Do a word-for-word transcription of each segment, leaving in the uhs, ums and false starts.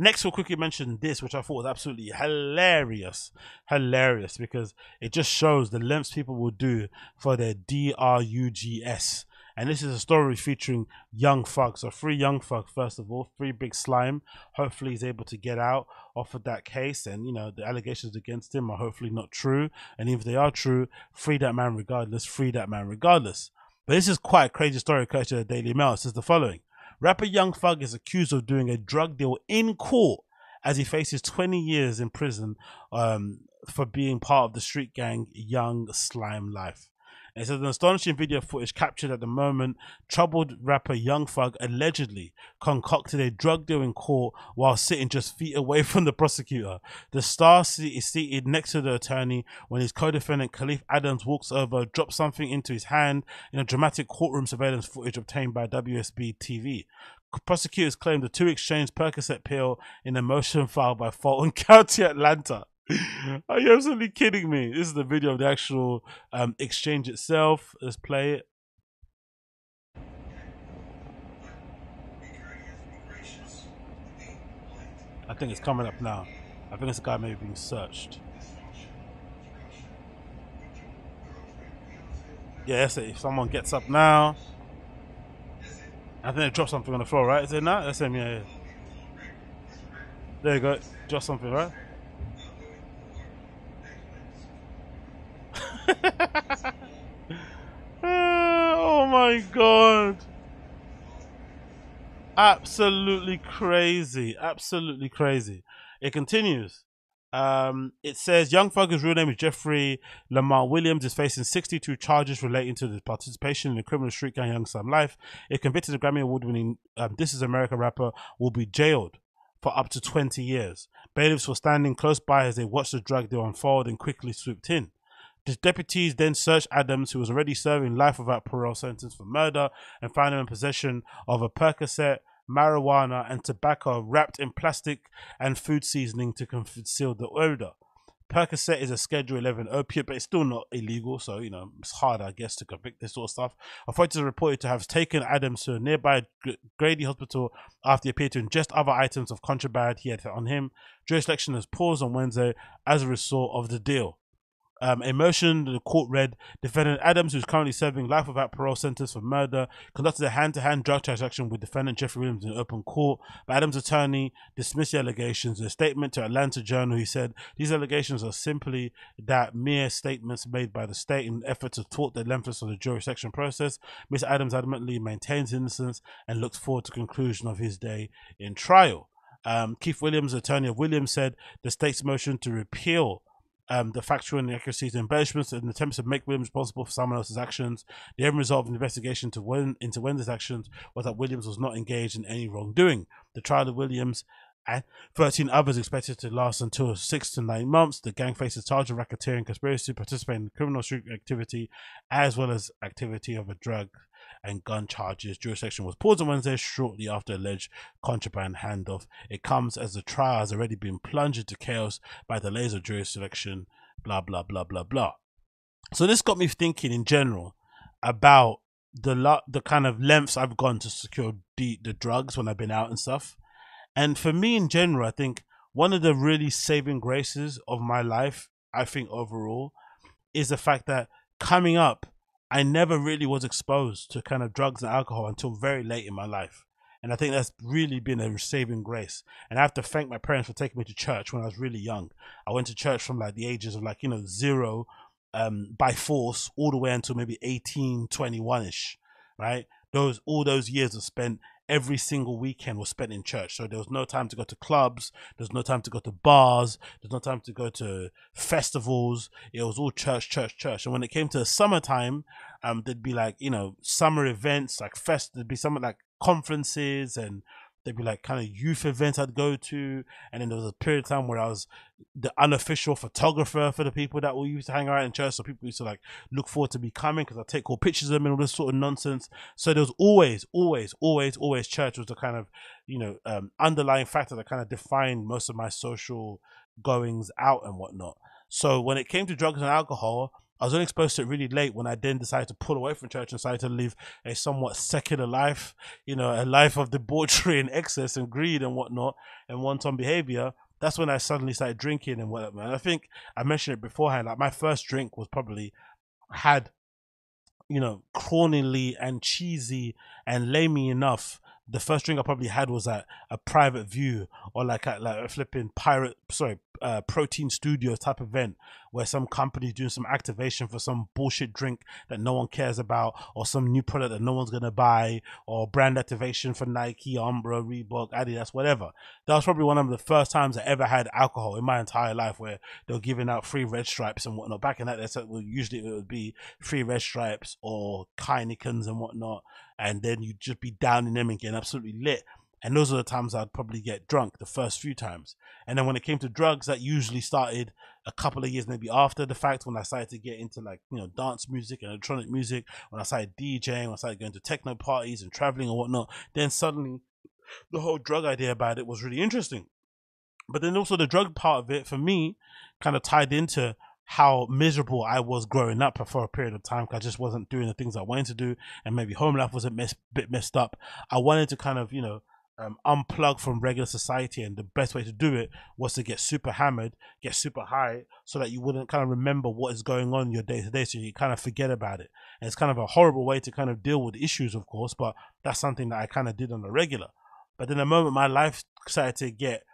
Next, we'll quickly mention this, which I thought was absolutely hilarious. Hilarious, because it just shows the lengths people will do for their drugs. And this is a story featuring Young Thug. So free Young Thug, first of all. Free Big Slime. Hopefully he's able to get out off of that case. And, you know, the allegations against him are hopefully not true. And if they are true, free that man regardless. Free that man regardless. But this is quite a crazy story, courtesy of the Daily Mail. It says the following. Rapper Young Thug is accused of doing a drug deal in court as he faces twenty years in prison um, for being part of the street gang Young Slime Life. It says an astonishing video footage captured at the moment troubled rapper Young Thug allegedly concocted a drug deal in court while sitting just feet away from the prosecutor. The star is seated next to the attorney when his co-defendant Khalif Adams walks over, drops something into his hand in a dramatic courtroom surveillance footage obtained by W S B T V. Prosecutors claim the two exchanged Percocet pill in a motion filed by Fulton County, Atlanta. Are you absolutely kidding me? This is the video of the actual um, exchange itself. Let's play it. I think it's coming up now. I think it's a guy maybe being searched. Yeah, that's it. If someone gets up now, I think they dropped something on the floor, right? Is it not? That's him, yeah, yeah. There you go. Dropped something, right? Oh my god, absolutely crazy, absolutely crazy. It continues. Um it says Young Thug's real name is Jeffrey Lamar Williams, is facing sixty-two charges relating to his participation in the criminal street gang Young Slime Life. If convicted, the Grammy award winning um, This Is America rapper will be jailed for up to twenty years. Bailiffs were standing close by as they watched the drug deal unfold and quickly swooped in. His deputies then searched Adams, who was already serving life without parole sentence for murder, and found him in possession of a Percocet, marijuana, and tobacco wrapped in plastic and food seasoning to conceal the odor. Percocet is a Schedule eleven opiate, but it's still not illegal, so, you know, it's hard, I guess, to convict this sort of stuff. Authorities are reported to have taken Adams to a nearby Grady hospital after he appeared to ingest other items of contraband he had on him. Jurisdiction has paused on Wednesday as a result of the deal. Um, a motion the court read, defendant Adams, who's currently serving life without parole sentence for murder, conducted a hand-to-hand drug transaction with defendant Jeffrey Williams in open court, but Adams' attorney dismissed the allegations. In a statement to Atlanta Journal, he said, these allegations are simply that mere statements made by the state in an effort to thwart the lengthiness of the jurisdiction process. Miz Adams adamantly maintains innocence and looks forward to conclusion of his day in trial. Um, Keith Williams, attorney of Williams, said the state's motion to repeal Um, the factual inaccuracies, embellishments, and attempts to make Williams responsible for someone else's actions. The end result of the investigation to when, into Wednesday's actions was that Williams was not engaged in any wrongdoing. The trial of Williams and thirteen others expected to last until six to nine months. The gang faces charge of racketeering, conspiracy, participating in criminal street activity, as well as activity of a drug and gun charges. Jurisdiction was paused on Wednesday shortly after alleged contraband handoff. It comes as the trial has already been plunged into chaos by delays of jury selection, blah blah blah blah blah. So this got me thinking in general about the the kind of lengths I've gone to secure the, the drugs when I've been out and stuff. And for me in general, I think one of the really saving graces of my life, I think overall, is the fact that coming up, I never really was exposed to kind of drugs and alcohol until very late in my life. And I think that's really been a saving grace. And I have to thank my parents for taking me to church when I was really young. I went to church from like the ages of like, you know, zero um, by force all the way until maybe eighteen, twenty-one-ish, right? Those, all those years were spent, every single weekend was spent in church. So there was no time to go to clubs. There's no time to go to bars. There's no time to go to festivals. It was all church, church, church. And when it came to summertime, um, there'd be like, you know, summer events, like fest, there'd be some like conferences, and there'd be like kind of youth events I'd go to. And then there was a period of time where I was the unofficial photographer for the people that we used to hang around in church. So people used to like look forward to me coming because I take cool pictures of them and all this sort of nonsense. So there was always, always, always, always church was the kind of, you know, um, underlying factor that kind of defined most of my social goings out and whatnot. So when it came to drugs and alcohol, I was only exposed to it really late when I then decided to pull away from church and decided to live a somewhat secular life, you know, a life of debauchery and excess and greed and whatnot and wanton behavior. That's when I suddenly started drinking and whatever. And I think I mentioned it beforehand, like my first drink was probably had, you know, cornily and cheesy and lamey enough. The first drink I probably had was at a private view or like a, like a flipping pirate, sorry, uh, protein studio type event where some company's doing some activation for some bullshit drink that no one cares about or some new product that no one's going to buy or brand activation for Nike, Umbro, Reebok, Adidas, whatever. That was probably one of the first times I ever had alcohol in my entire life where they were giving out free Red Stripes and whatnot. Back in that day, well, usually it would be free Red Stripes or Heinekens and whatnot. And then you'd just be downing them and getting absolutely lit. And those are the times I'd probably get drunk, the first few times. And then when it came to drugs, that usually started a couple of years maybe after the fact, when I started to get into like, you know, dance music and electronic music, when I started DJing, when I started going to techno parties and traveling and whatnot. Then suddenly the whole drug idea about it was really interesting. But then also the drug part of it for me kind of tied into how miserable I was growing up for a period of time, because I just wasn't doing the things I wanted to do, and maybe home life was a mess, bit messed up. I wanted to kind of, you know, um, unplug from regular society, and the best way to do it was to get super hammered, get super high, so that you wouldn't kind of remember what is going on in your day to day, so you kind of forget about it. And it's kind of a horrible way to kind of deal with issues, of course, but that's something that I kind of did on the regular. But then the moment my life started to get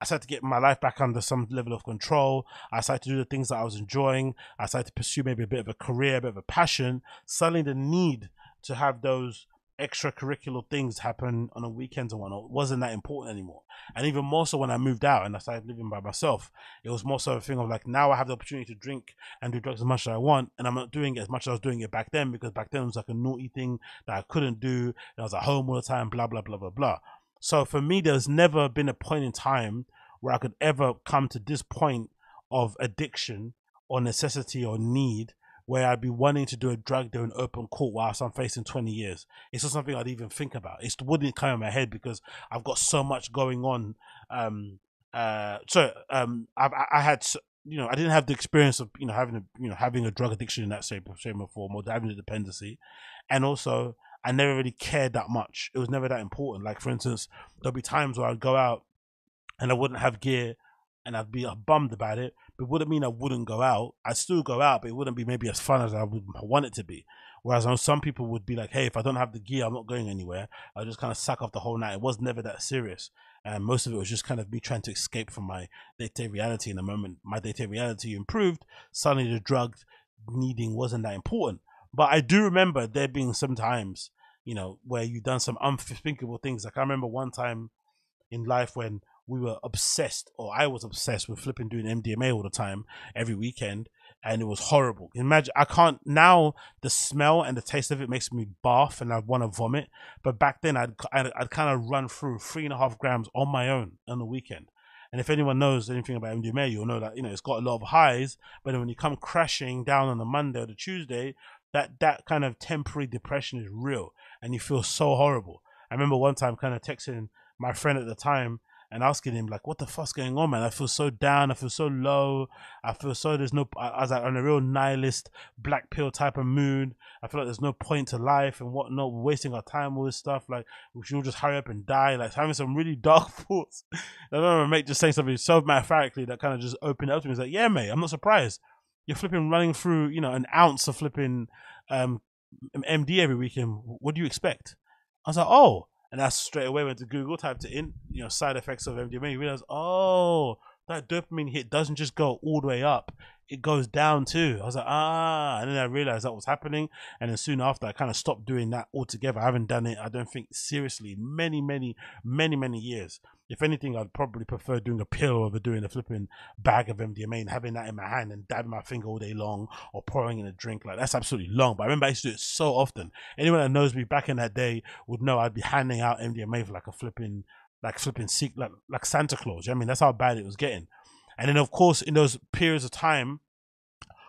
I started to get my life back under some level of control, I started to do the things that I was enjoying, I started to pursue maybe a bit of a career, a bit of a passion, suddenly the need to have those extracurricular things happen on the weekends and whatnot wasn't that important anymore. And even more so when I moved out and I started living by myself, it was more so a thing of like, now I have the opportunity to drink and do drugs as much as I want, and I'm not doing it as much as I was doing it back then, because back then it was like a naughty thing that I couldn't do and I was at home all the time, blah blah blah blah blah. So for me, there's never been a point in time where I could ever come to this point of addiction or necessity or need where I'd be wanting to do a drug deal in open court whilst I'm facing twenty years. It's not something I'd even think about. It wouldn't come in my head because I've got so much going on. Um, uh, so um, I've, I had... So you know, I didn't have the experience of, you know, having a, you know, having a drug addiction in that shape or form, or having a dependency. And also, I never really cared that much. It was never that important. Like, for instance, there'll be times where I'd go out and I wouldn't have gear and I'd be bummed about it. But it wouldn't mean I wouldn't go out. I'd still go out, but it wouldn't be maybe as fun as I would want it to be. Whereas I know some people would be like, hey, if I don't have the gear, I'm not going anywhere. I'll just kind of sack off the whole night. It was never that serious. And most of it was just kind of me trying to escape from my day-to-day reality. And the moment my day-to-day reality improved, suddenly the drug needing wasn't that important. But I do remember there being some times, you know, where you've done some unthinkable things. Like I remember one time in life when we were obsessed, or I was obsessed with flipping doing M D M A all the time, every weekend. And it was horrible. Imagine, I can't, now the smell and the taste of it makes me barf and I want to vomit. But back then I'd, I'd, I'd kind of run through three and a half grams on my own on the weekend. And if anyone knows anything about M D M A, you'll know that, you know, it's got a lot of highs, but then when you come crashing down on the Monday or the Tuesday, that, that kind of temporary depression is real and you feel so horrible. I remember one time kind of texting my friend at the time, and asking him like, what the fuck's going on, man? I feel so down. I feel so low. I feel so there's no, I was like on a real nihilist black pill type of mood. I feel like there's no point to life and whatnot. We're wasting our time, all this stuff. Like, we should all just hurry up and die. Like, having some really dark thoughts. I remember my mate just saying something so matter-of-factly that kind of just opened it up to me. He's like, yeah, mate, I'm not surprised. You're flipping running through, you know, an ounce of flipping um, M D every weekend. What do you expect? I was like, oh. And I straight away went to Google, typed it in, you know, side effects of M D M A. You realize, oh, that dopamine hit doesn't just go all the way up. It goes down too. I was like, ah. And then I realized that was happening. And then soon after, I kind of stopped doing that altogether. I haven't done it, I don't think, seriously, many, many, many, many years. If anything, I'd probably prefer doing a pill over doing a flipping bag of M D M A and having that in my hand and dabbing my finger all day long or pouring in a drink. Like, that's absolutely long. But I remember I used to do it so often. Anyone that knows me back in that day would know I'd be handing out M D M A for like a flipping, like flipping, like, like Santa Claus. You know what I mean? That's how bad it was getting. And then, of course, in those periods of time,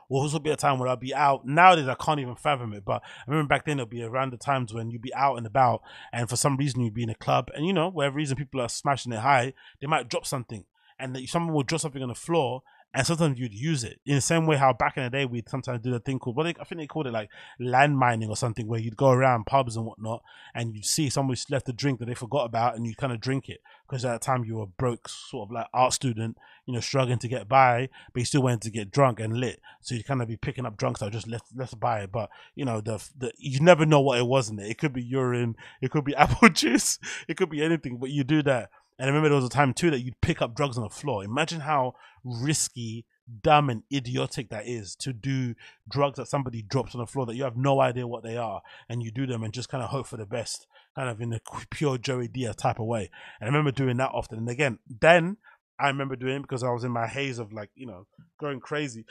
will also be a time where I'll be out. Nowadays, I can't even fathom it. But I remember back then, it'll be around the times when you'd be out and about. And for some reason, you'd be in a club. And, you know, whatever reason people are smashing it high, they might drop something. And someone will drop something on the floor. and sometimes you'd use it in the same way how back in the day we'd sometimes do the thing called, well, I think they called it like land mining or something, where you'd go around pubs and whatnot and you'd see somebody's left a drink that they forgot about and you kind of drink it, because at that time you were a broke sort of like art student, you know, struggling to get by, but you still wanted to get drunk and lit, so you'd kind of be picking up drunks that were just left, left by it. But you know, the, the you never know what it was in it. It could be urine, it could be apple juice, it could be anything, but you do that. And I remember there was a time too that you'd pick up drugs on the floor. Imagine how risky, dumb, and idiotic that is, to do drugs that somebody drops on the floor that you have no idea what they are, and you do them and just kind of hope for the best, kind of in a pure Joey Diaz type of way. And I remember doing that often. And again, then I remember doing it because I was in my haze of, like, you know, going crazy.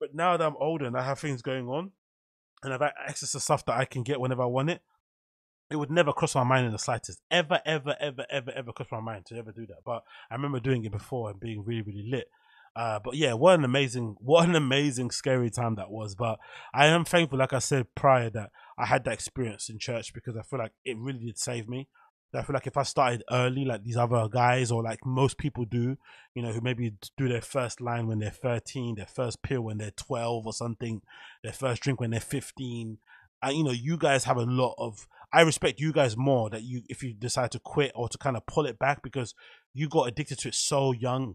But now that I'm older and I have things going on and I've access to stuff that I can get whenever I want it, it would never cross my mind in the slightest. Ever, ever, ever, ever, ever cross my mind to ever do that. But I remember doing it before and being really, really lit. Uh, but yeah, what an amazing, what an amazing, scary time that was. But I am thankful, like I said prior, that I had that experience in church, because I feel like it really did save me. I feel like if I started early, like these other guys, or like most people do, you know, who maybe do their first line when they're thirteen, their first pill when they're twelve or something, their first drink when they're fifteen. And, you know, you guys have a lot of, I respect you guys more, that you, if you decide to quit or to kind of pull it back, because you got addicted to it so young.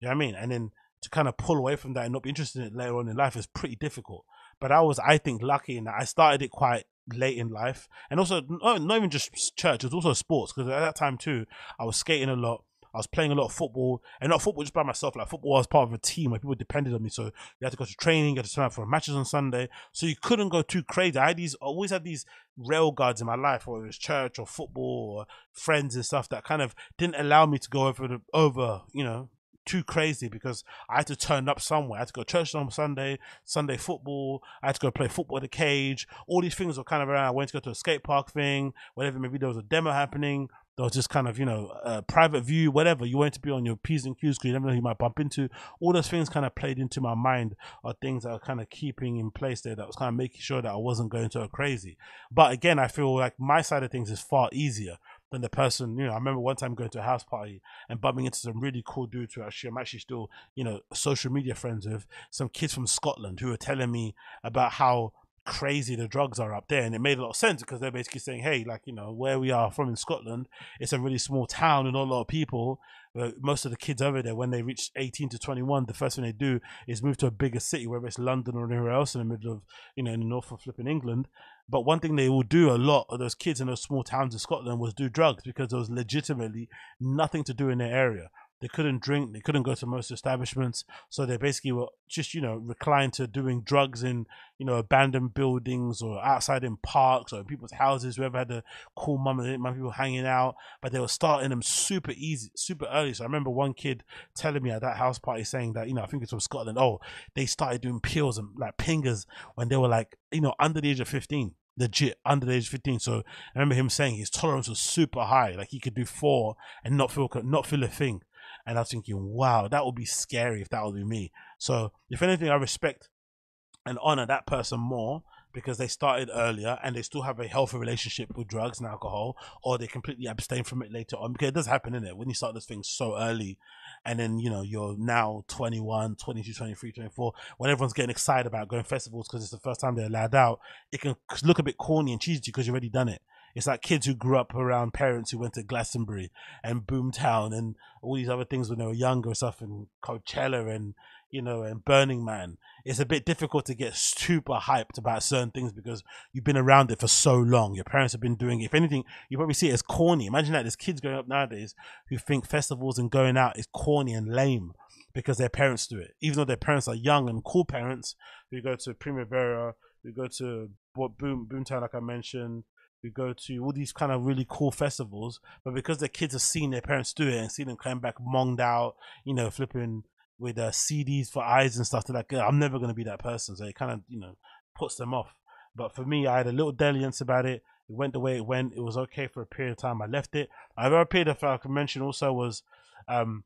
You know what I mean? And then to kind of pull away from that and not be interested in it later on in life is pretty difficult. But I was, I think, lucky in that I started it quite late in life. And also, not, not even just church, it was also sports, because at that time too, I was skating a lot. I was playing a lot of football, and not football just by myself. Like football, I was part of a team where people depended on me. So you had to go to training, you had to turn up for matches on Sunday. So you couldn't go too crazy. I had these, always had these rail guards in my life, whether it was church or football or friends and stuff, that kind of didn't allow me to go over, the, over, you know, too crazy, because I had to turn up somewhere. I had to go to church on Sunday, Sunday football. I had to go play football at the cage. All these things were kind of around. I went to go to a skate park thing, whatever. Maybe there was a demo happening. There was just kind of, you know, uh, private view, whatever. You wanted to be on your P's and Q's because you never know who you might bump into. All those things kind of played into my mind, are things that I was kind of keeping in place there, that was kind of making sure that I wasn't going to go crazy. But again, I feel like my side of things is far easier than the person, you know. I remember one time going to a house party and bumping into some really cool dudes who actually I'm actually still, you know, social media friends with, some kids from Scotland who were telling me about how crazy the drugs are up there. And it made a lot of sense, because they're basically saying, hey, like, you know, where we are from in Scotland, it's a really small town and not a lot of people. But most of the kids over there, when they reach eighteen to twenty-one, the first thing they do is move to a bigger city, whether it's London or anywhere else in the middle of, you know, in the north of flipping England. But one thing they will do, a lot of those kids in those small towns in Scotland, was do drugs, because there was legitimately nothing to do in their area. They couldn't drink, they couldn't go to most establishments, so they basically were just, you know, reclined to doing drugs in, you know, abandoned buildings or outside in parks or in people's houses, whoever had a cool mum and my people hanging out. But they were starting them super easy, super early. So I remember one kid telling me at that house party, saying that, you know, I think it's from Scotland, oh, they started doing pills and like pingers when they were like, you know, under the age of fifteen. Legit under the age of fifteen. So I remember him saying his tolerance was super high, like he could do four and not feel not feel a thing. And I was thinking, wow, that would be scary if that would be me. So if anything, I respect and honor that person more, because they started earlier and they still have a healthy relationship with drugs and alcohol, or they completely abstain from it later on, because it does happen, innit, when you start those things so early. And then, you know, you're now twenty-one, twenty-two, twenty-three, twenty-four, when everyone's getting excited about going festivals because it's the first time they're allowed out, it can look a bit corny and cheesy because you've already done it. It's like kids who grew up around parents who went to Glastonbury and Boomtown and all these other things when they were younger and stuff, and Coachella and, you know, and Burning Man. It's a bit difficult to get super hyped about certain things because you've been around it for so long. Your parents have been doing it. If anything, you probably see it as corny. Imagine that there's kids growing up nowadays who think festivals and going out is corny and lame because their parents do it. Even though their parents are young and cool parents who go to Primavera, who go to Boom Boomtown, like I mentioned, we go to all these kind of really cool festivals, but because their kids have seen their parents do it and seen them come back monged out, you know, flipping with uh, C Ds for eyes and stuff, they're like, I'm never going to be that person. So it kind of, you know, puts them off. But for me, I had a little dalliance about it. It went the way it went. It was okay for a period of time. I left it. Another period that I could mention also was um,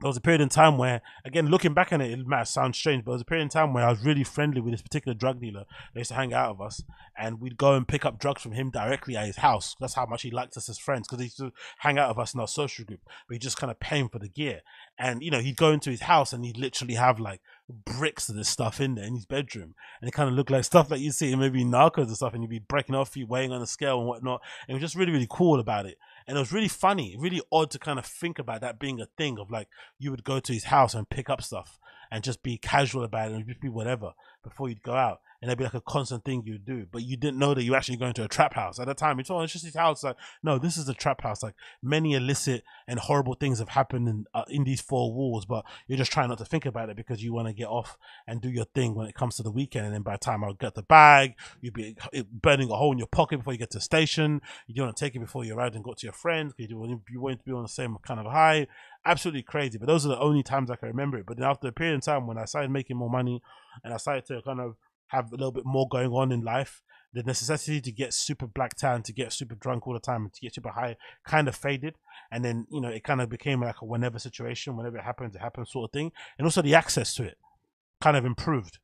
there was a period in time where, again, looking back on it, it might sound strange, but there was a period in time where I was really friendly with this particular drug dealer that used to hang out with us, and we'd go and pick up drugs from him directly at his house. That's how much he liked us as friends, because he used to hang out with us in our social group, but he just kind of paying for the gear. And, you know, he'd go into his house and he'd literally have like bricks of this stuff in there in his bedroom, and it kind of looked like stuff that you see in maybe Narcos and stuff, and he'd be breaking off you, weighing on the scale and whatnot. And it was just really, really cool about it. And it was really funny, really odd to kind of think about that being a thing of like, you would go to his house and pick up stuff and just be casual about it and just be whatever before you'd go out. And that'd be like a constant thing you'd do, but you didn't know that you were actually going to a trap house. At that time, it's, oh, it's just his house. Like, no, this is a trap house. Like, many illicit and horrible things have happened in, uh, in these four walls, but you're just trying not to think about it because you want to get off and do your thing when it comes to the weekend. And then by the time I would get the bag, you'd be burning a hole in your pocket before you get to the station. You don't want to take it before you arrived and go to your friends because you, you want to be on the same kind of high. Absolutely crazy. But those are the only times I can remember it. But then after a period of time when I started making more money and I started to kind of have a little bit more going on in life, the necessity to get super blacked out, to get super drunk all the time, and to get super high kind of faded. And then, you know, it kind of became like a whenever situation, whenever it happens, it happens sort of thing. And also the access to it kind of improved,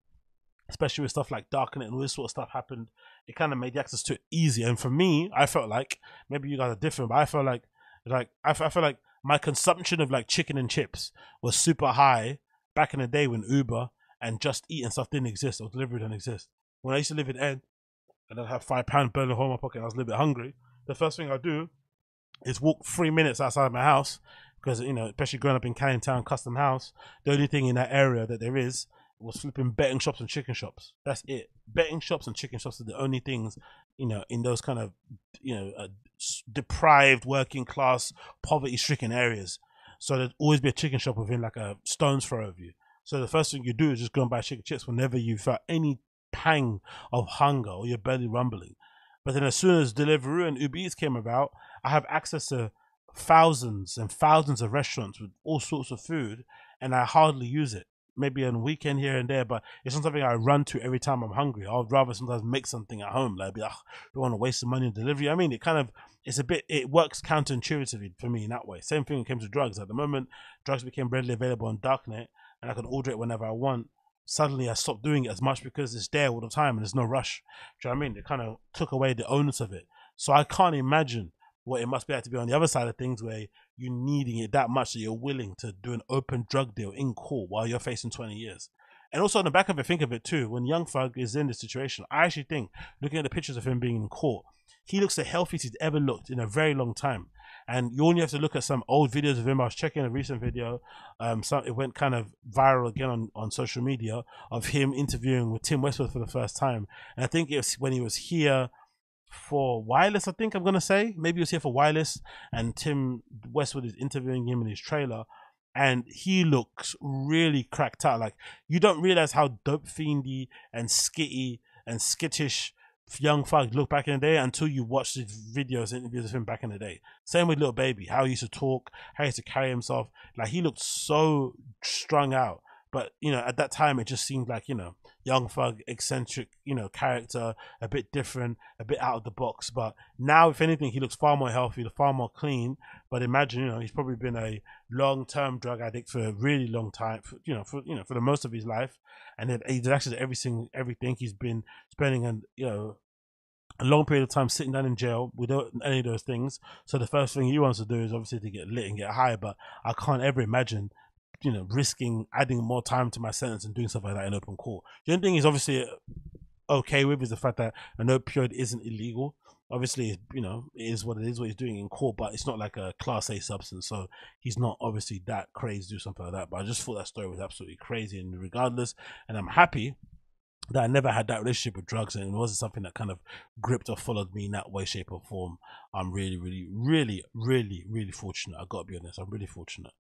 especially with stuff like darknet and all this sort of stuff happened. It kind of made the access to it easier. And for me, I felt like, maybe you guys are different, but I felt like, like I felt like my consumption of like chicken and chips was super high back in the day when Uber and Just Eat and stuff didn't exist, or Deliveroo didn't exist. When I used to live in Ed, and I'd have five pound burning a hole in my pocket, and I was a little bit hungry, the first thing I do is walk three minutes outside my house, because, you know, especially growing up in Canning Town, Custom House, the only thing in that area that there is was flipping betting shops and chicken shops. That's it. Betting shops and chicken shops are the only things, you know, in those kind of, you know, uh, deprived, working class, poverty-stricken areas. So there'd always be a chicken shop within like a stone's throw of you. So the first thing you do is just go and buy chicken chips whenever you felt any pang of hunger or your belly rumbling. But then as soon as Deliveroo and Uber Eats came about, I have access to thousands and thousands of restaurants with all sorts of food, and I hardly use it. Maybe on a weekend here and there, but it's not something I run to every time I'm hungry. I'd rather sometimes make something at home. Like, be like, don't want to waste the money on delivery. I mean, it kind of, it's a bit, it works counterintuitively for me in that way. Same thing when it came to drugs. At the moment, drugs became readily available on darknet, and I can order it whenever I want. Suddenly I stopped doing it as much because it's there all the time and there's no rush. Do you know what I mean? It kind of took away the onus of it. So I can't imagine what it must be like to be on the other side of things, where you're needing it that much that you're willing to do an open drug deal in court while you're facing twenty years. And also on the back of it, think of it too, when Young Thug is in this situation, I actually think, looking at the pictures of him being in court, he looks the healthiest he's ever looked in a very long time. And you only have to look at some old videos of him. I was checking a recent video, um, some, it went kind of viral again on, on social media, of him interviewing with Tim Westwood for the first time. And I think it was when he was here for Wireless, I think I'm going to say. Maybe he was here for Wireless, and Tim Westwood is interviewing him in his trailer. And he looks really cracked out. Like, you don't realize how dope fiendy and skitty and skittish Young Thug look back in the day until you watch the videos and interviews of him back in the day. Same with Little Baby, how he used to talk, how he used to carry himself. Like, he looked so strung out, but, you know, at that time it just seemed like, you know, Young Thug, eccentric, you know, character, a bit different, a bit out of the box. But now, if anything, he looks far more healthy, far more clean. But imagine, you know, he's probably been a long-term drug addict for a really long time, for, you know, for you know, for the most of his life, and then he's access to everything, everything. He's been spending, and you know, a long period of time sitting down in jail without any of those things. So the first thing he wants to do is obviously to get lit and get high. But I can't ever imagine, you know, risking adding more time to my sentence and doing stuff like that in open court. The only thing he's obviously okay with is the fact that an opioid isn't illegal. Obviously, you know, it is what it is, what he's doing in court, but it's not like a class A substance, so he's not obviously that crazy to do something like that. But I just thought that story was absolutely crazy, and regardless, and I'm happy that I never had that relationship with drugs, and it wasn't something that kind of gripped or followed me in that way, shape or form. I'm really, really, really, really, really fortunate. I gotta be honest, I'm really fortunate.